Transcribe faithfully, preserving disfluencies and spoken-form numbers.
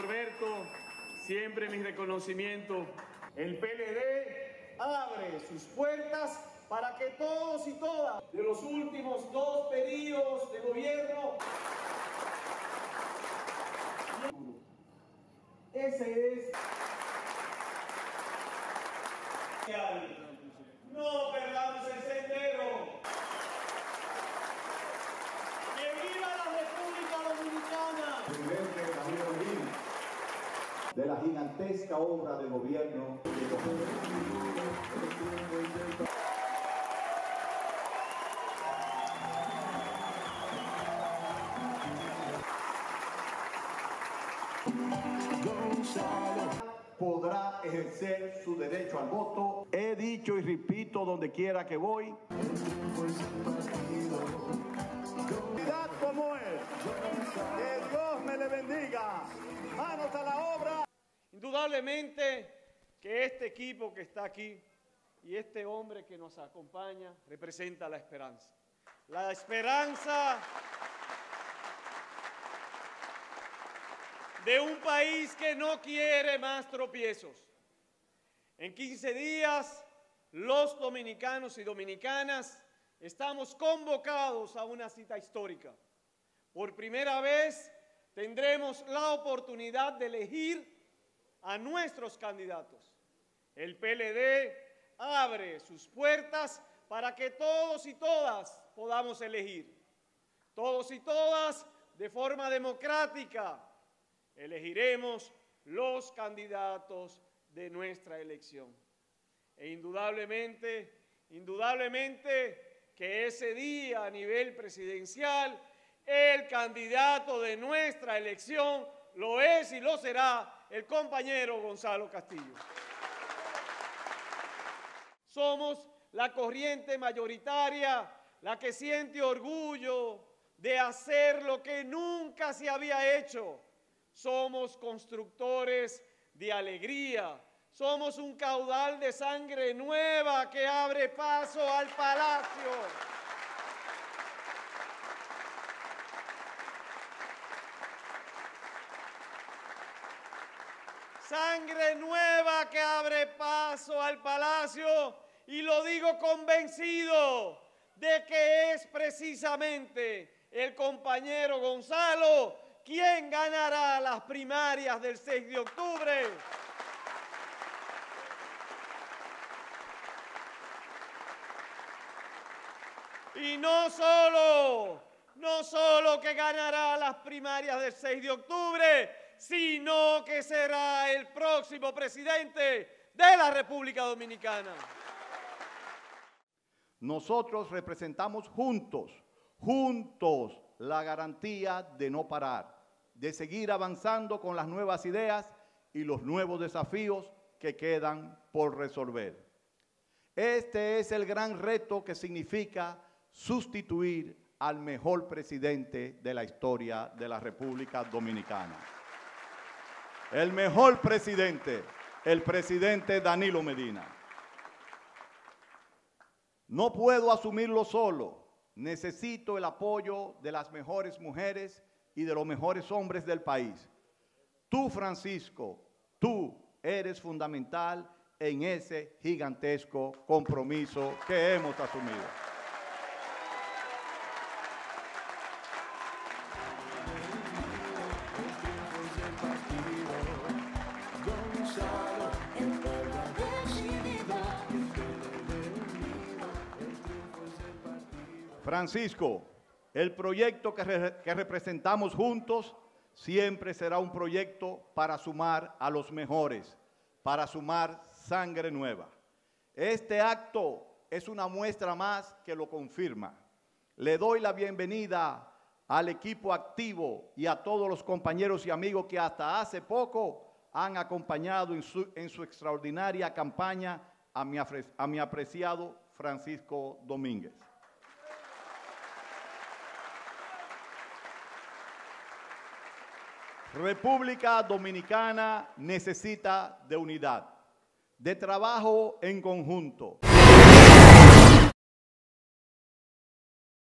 Norberto, siempre mi reconocimiento. El P L D abre sus puertas para que todos y todas de los últimos dos periodos de gobierno. Ese es. No perdamos el sendero. ¡Que viva la República Dominicana! Presidente Danilo Medina, de la gigantesca obra del gobierno. Podrá ejercer su derecho al voto. He dicho y repito donde quiera que voy. Unidad como es. Que Dios me le bendiga. Manos a la obra. Indudablemente que este equipo que está aquí y este hombre que nos acompaña representa la esperanza. La esperanza de un país que no quiere más tropiezos. En quince días, los dominicanos y dominicanas estamos convocados a una cita histórica. Por primera vez tendremos la oportunidad de elegir a nuestros candidatos. El P L D abre sus puertas para que todos y todas podamos elegir. Todos y todas, de forma democrática, elegiremos los candidatos de nuestra elección. E indudablemente, indudablemente que ese día a nivel presidencial, el candidato de nuestra elección lo es y lo será el compañero Gonzalo Castillo. Somos la corriente mayoritaria, la que siente orgullo de hacer lo que nunca se había hecho. Somos constructores de alegría, somos un caudal de sangre nueva que abre paso al palacio. Sangre nueva que abre paso al palacio, y lo digo convencido de que es precisamente el compañero Gonzalo ¿Quién ganará las primarias del seis de octubre? Y no solo, no solo que ganará las primarias del seis de octubre, sino que será el próximo presidente de la República Dominicana. Nosotros representamos juntos, juntos, la garantía de no parar, de seguir avanzando con las nuevas ideas y los nuevos desafíos que quedan por resolver. Este es el gran reto que significa sustituir al mejor presidente de la historia de la República Dominicana. El mejor presidente, el presidente Danilo Medina. No puedo asumirlo solo. Necesito el apoyo de las mejores mujeres y de los mejores hombres del país. Tú, Francisco, tú eres fundamental en ese gigantesco compromiso que hemos asumido. Francisco, el proyecto que, re que representamos juntos siempre será un proyecto para sumar a los mejores, para sumar sangre nueva. Este acto es una muestra más que lo confirma. Le doy la bienvenida al equipo activo y a todos los compañeros y amigos que hasta hace poco han acompañado en su, en su extraordinaria campaña a mi, a mi apreciado Francisco Domínguez. República Dominicana necesita de unidad, de trabajo en conjunto.